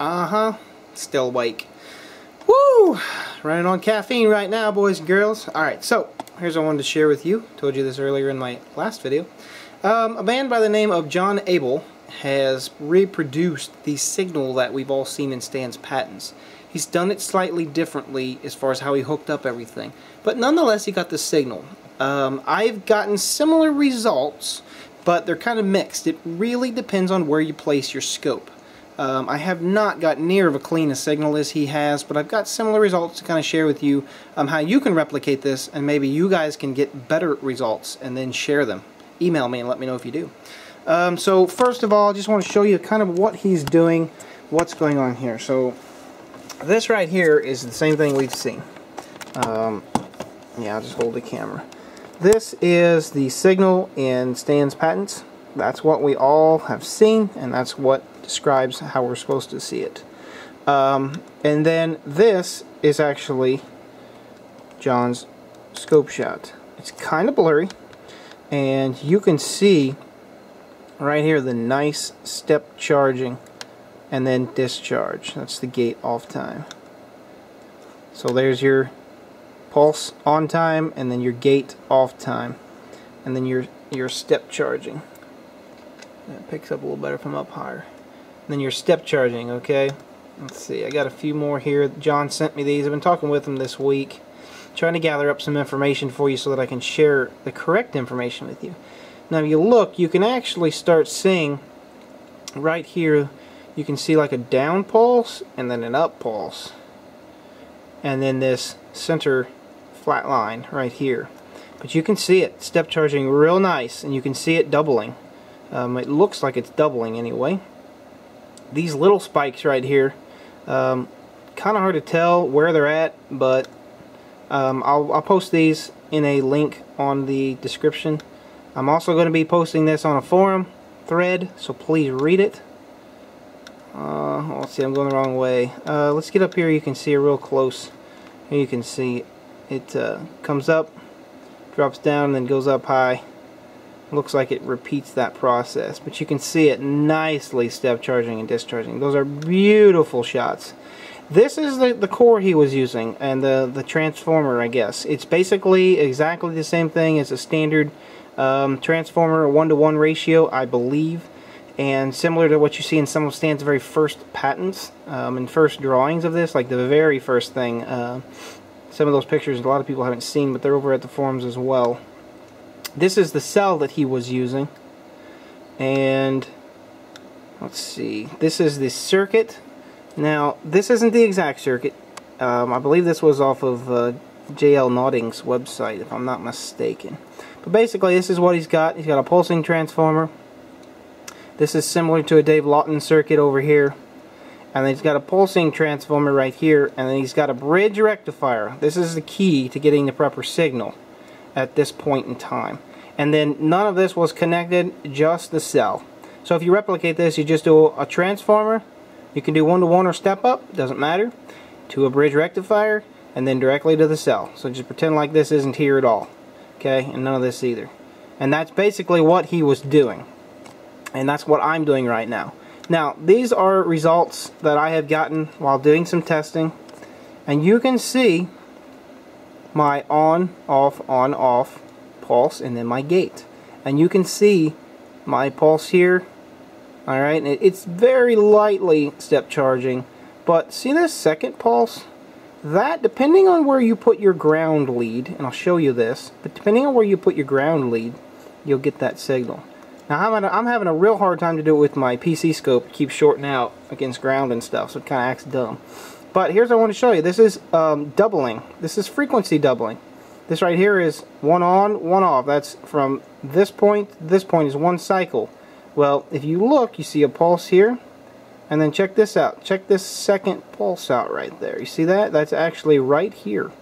Uh-huh. Still awake. Woo! Running on caffeine right now, boys and girls. Alright, so here's what I wanted to share with you. Told you this earlier in my last video. A band by the name of Jon Abel has reproduced the signal that we've all seen in Stan's patents. He's done it slightly differently as far as how he hooked up everything. But nonetheless, he got the signal. I've gotten similar results, but they're kind of mixed. It really depends on where you place your scope. I have not got near of a clean a signal as he has, but I've got similar results to kind of share with you how you can replicate this, and maybe you guys can get better results and then share them. Email me and let me know if you do. So first of all, I just want to show you kind of what he's doing, what's going on here. So this right here is the same thing we've seen. Yeah, I'll just hold the camera. This is the signal in Stan's patents. That's what we all have seen, and that's what describes how we're supposed to see it. And then this is actually Jon's scope shot. It's kind of blurry, and you can see right here the nice step charging and then discharge. That's the gate off time. So there's your pulse on time, and then your gate off time, and then your step charging. That picks up a little better from up higher. And then your step charging, okay? Let's see, I got a few more here. Jon sent me these. I've been talking with him this week, trying to gather up some information for you so that I can share the correct information with you. Now if you look, you can actually start seeing right here, you can see like a down pulse and then an up pulse, and then this center flat line right here. But you can see it step charging real nice, and you can see it doubling. It looks like it's doubling anyway. These little spikes right here, kind of hard to tell where they're at, but I'll post these in a link on the description. I'm also going to be posting this on a forum thread, so please read it. Let's see, I'm going the wrong way. Let's get up here. You can see it real close. Here you can see it comes up, drops down, and then goes up high. Looks like it repeats that process, but you can see it nicely step charging and discharging. Those are beautiful shots. This is the core he was using, and the transformer, I guess. It's basically exactly the same thing as a standard transformer, 1-to-1 ratio, I believe. And similar to what you see in some of Stan's very first patents and first drawings of this, like the very first thing. Some of those pictures a lot of people haven't seen, but they're over at the forums as well. This is the cell that he was using. And let's see, this is the circuit. Now, this isn't the exact circuit. I believe this was off of JL Nodding's website, if I'm not mistaken. But basically, this is what he's got. He's got a pulsing transformer. This is similar to a Dave Lawton circuit over here. And then he's got a pulsing transformer right here. And then he's got a bridge rectifier. This is the key to getting the proper signal at this point in time. And then none of this was connected, just the cell. So if you replicate this, you just do a transformer. You can do 1-to-1 or step up, doesn't matter, to a bridge rectifier, and then directly to the cell. So just pretend like this isn't here at all. Okay, and none of this either. And that's basically what he was doing. And that's what I'm doing right now. Now, these are results that I have gotten while doing some testing. And you can see my on, off, on, off pulse, and then my gate. And you can see my pulse here. Alright, and it's very lightly step charging. But see this second pulse? That, depending on where you put your ground lead, and I'll show you this, but depending on where you put your ground lead, you'll get that signal. Now I'm having a real hard time to do it with my PC scope. It keeps shorting out against ground and stuff, so it kind of acts dumb. But here's what I want to show you. This is doubling. This is frequency doubling. This right here is one on, one off. That's from this point. This point is one cycle. Well, if you look, you see a pulse here. And then check this out. Check this second pulse out right there. You see that? That's actually right here.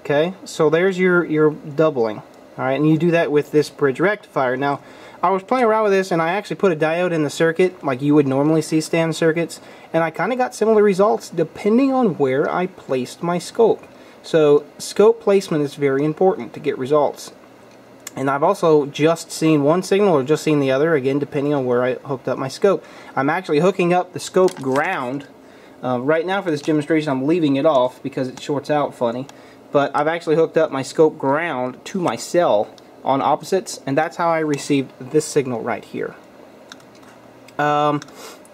Okay? So there's your doubling. Alright? And you do that with this bridge rectifier. Now, I was playing around with this, and I actually put a diode in the circuit like you would normally see Stan circuits, and I kind of got similar results depending on where I placed my scope. So scope placement is very important to get results. And I've also just seen one signal or just seen the other, again depending on where I hooked up my scope. I'm actually hooking up the scope ground Right now for this demonstration I'm leaving it off because it shorts out funny, but I've actually hooked up my scope ground to my cell on opposites, and that's how I received this signal right here. I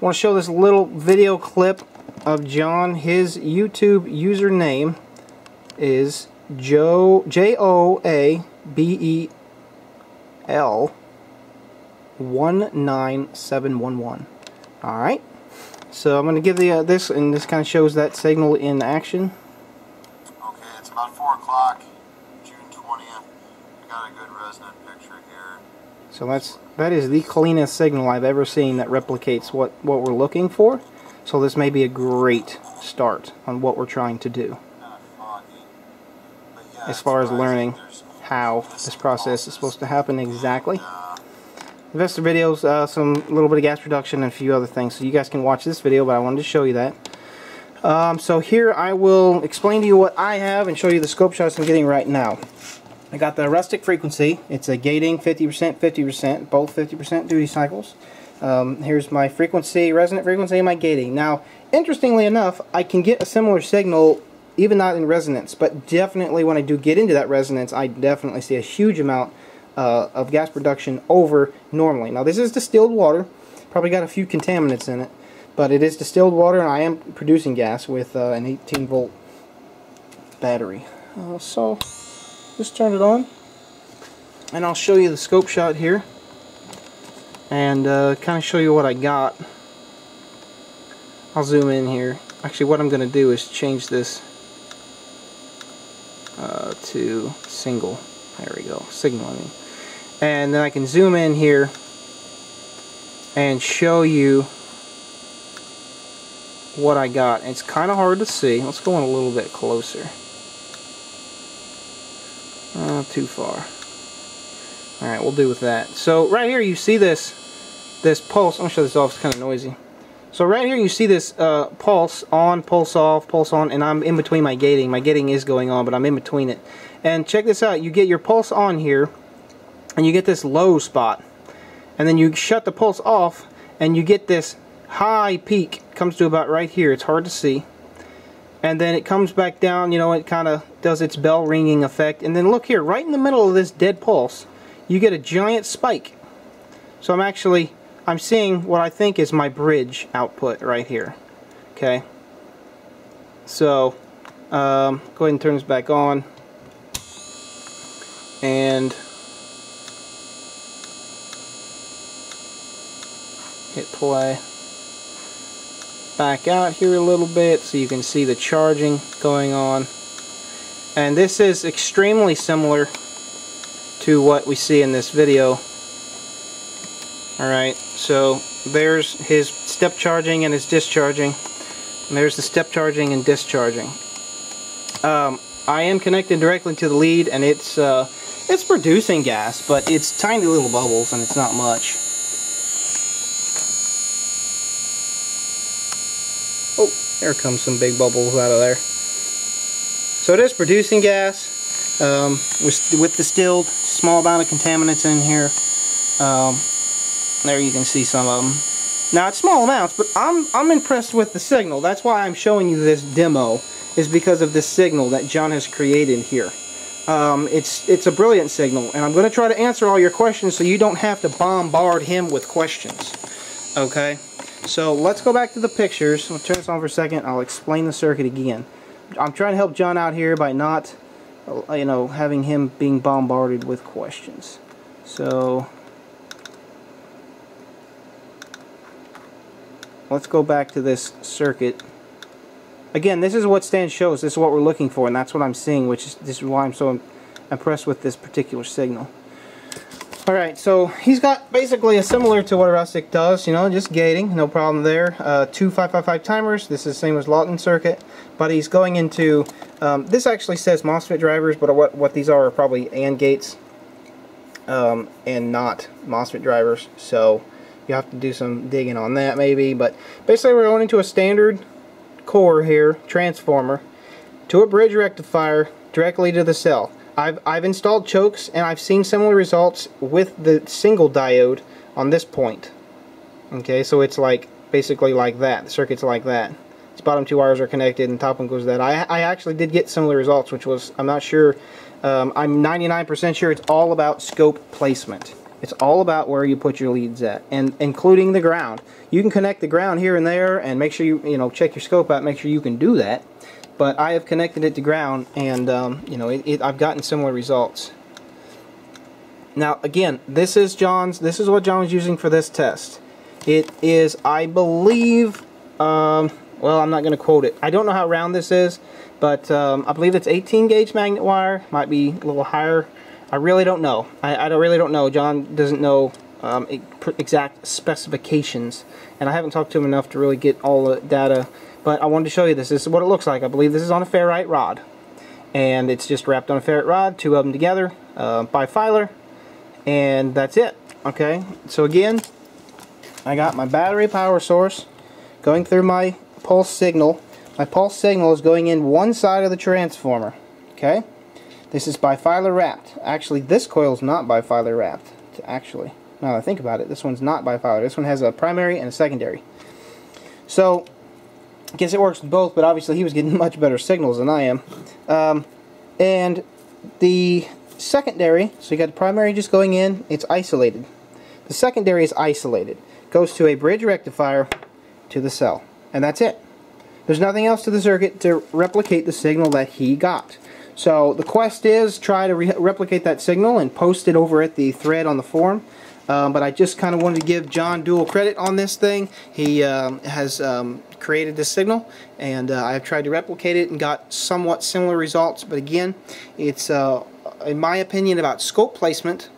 want to show this little video clip of Jon. His YouTube username is JOABEL19711. Alright, so I'm going to give the this, and this kind of shows that signal in action. Okay, it's about 4 o'clock, June 20th. I got a good resonant picture here. So that is the cleanest signal I've ever seen that replicates what we're looking for. So this may be a great start on what we're trying to do as far as learning how this process is supposed to happen exactly. Investor videos, some little bit of gas reduction and a few other things, so you guys can watch this video, but I wanted to show you that. So here I will explain to you what I have and show you the scope shots I'm getting right now. I got the rustic frequency. It's a gating 50%, 50%, both 50% duty cycles. Here's my frequency, resonant frequency, and my gating. Now, interestingly enough, I can get a similar signal even not in resonance, but definitely when I do get into that resonance, I definitely see a huge amount of gas production over normally. Now, this is distilled water, probably got a few contaminants in it, but it is distilled water, and I am producing gas with an 18-volt battery. So, just turn it on, and I'll show you the scope shot here, and kind of show you what I got. I'll zoom in here. Actually, what I'm going to do is change this to single. There we go, signal, I mean. And then I can zoom in here and show you what I got. It's kind of hard to see. Let's go in a little bit closer. Too far. Alright, we'll do with that. So right here you see this pulse. I'm going to show this off, it's kind of noisy. So right here you see this pulse on, pulse off, pulse on, and I'm in between my gating. My gating is going on, but I'm in between it. And check this out, you get your pulse on here, and you get this low spot. And then you shut the pulse off, and you get this high peak. It comes to about right here, it's hard to see. And then it comes back down, you know, it kind of does its bell ringing effect. And then look here, right in the middle of this dead pulse, you get a giant spike. So I'm seeing what I think is my bridge output right here. Okay, so go ahead and turn this back on, and hit play. Back out here a little bit so you can see the charging going on, and this is extremely similar to what we see in this video. Alright, so there's his step charging and his discharging, and there's the step charging and discharging. I am connected directly to the lead, and it's producing gas, but it's tiny little bubbles and it's not much. Oh, there comes some big bubbles out of there. So it is producing gas with distilled, small amount of contaminants in here. There you can see some of them. Now, it's small amounts, but I'm impressed with the signal. That's why I'm showing you this demo, is because of this signal that Jon has created here. It's a brilliant signal, and I'm going to try to answer all your questions so you don't have to bombard him with questions. Okay? So, let's go back to the pictures. I'll turn this on for a second. I'll explain the circuit again. I'm trying to help Jon out here by not, you know, having him being bombarded with questions. So let's go back to this circuit. Again, this is what Stan shows. This is what we're looking for, and that's what I'm seeing, which is, this is why I'm so impressed with this particular signal. Alright, so he's got basically a similar to what a rustic does, you know, just gating, no problem there. 2 555 timers, this is the same as Lawton circuit, but he's going into, this actually says MOSFET drivers, but what these are probably AND gates, and not MOSFET drivers, so you have to do some digging on that maybe, but basically we're going into a standard core here, transformer, to a bridge rectifier directly to the cell. I've installed chokes, and I've seen similar results with the single diode on this point. Okay, so it's like basically like that. The circuit's like that. These bottom two wires are connected and top one goes to that. I actually did get similar results, which was, I'm not sure, I'm 99% sure it's all about scope placement. It's all about where you put your leads at, and including the ground. You can connect the ground here and there and make sure you check your scope out, make sure you can do that. But I have connected it to ground, and I've gotten similar results. Now again, this is Jon's. This is what Jon was using for this test. It is, I believe, well, I'm not going to quote it. I don't know how round this is, but I believe it's 18 gauge magnet wire. Might be a little higher. I really don't know. I really don't know. Jon doesn't know exact specifications, and I haven't talked to him enough to really get all the data. But I wanted to show you this. This is what it looks like. I believe this is on a ferrite rod, and it's just wrapped on a ferrite rod, two of them together, by filer, and that's it. Okay, so again, I got my battery power source going through my pulse signal. My pulse signal is going in one side of the transformer. Okay, this is bifilar wrapped. Actually, this coil is not bifilar wrapped. Actually, now that I think about it, this one's not bifilar. This one has a primary and a secondary. So I guess it works with both, but obviously he was getting much better signals than I am. And the secondary, so you got the primary just going in, it's isolated. The secondary is isolated. Goes to a bridge rectifier to the cell. And that's it. There's nothing else to the circuit to replicate the signal that he got. So the quest is try to replicate that signal and post it over at the thread on the forum. But I just kind of wanted to give Jon dual credit on this thing. He has created this signal, and I've tried to replicate it and got somewhat similar results. But again, it's, in my opinion, about scope placement,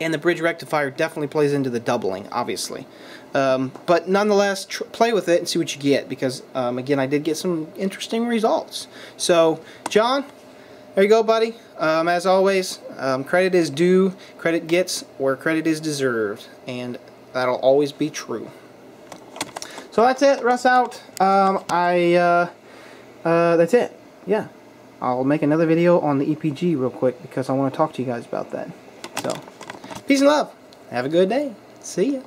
and the bridge rectifier definitely plays into the doubling, obviously. But nonetheless, play with it and see what you get, because, again, I did get some interesting results. So, Jon, there you go, buddy. As always, credit is due, credit gets where credit is deserved, and that'll always be true. So that's it. Russ out. That's it. Yeah, I'll make another video on the EPG real quick because I want to talk to you guys about that. So, peace and love. Have a good day. See ya.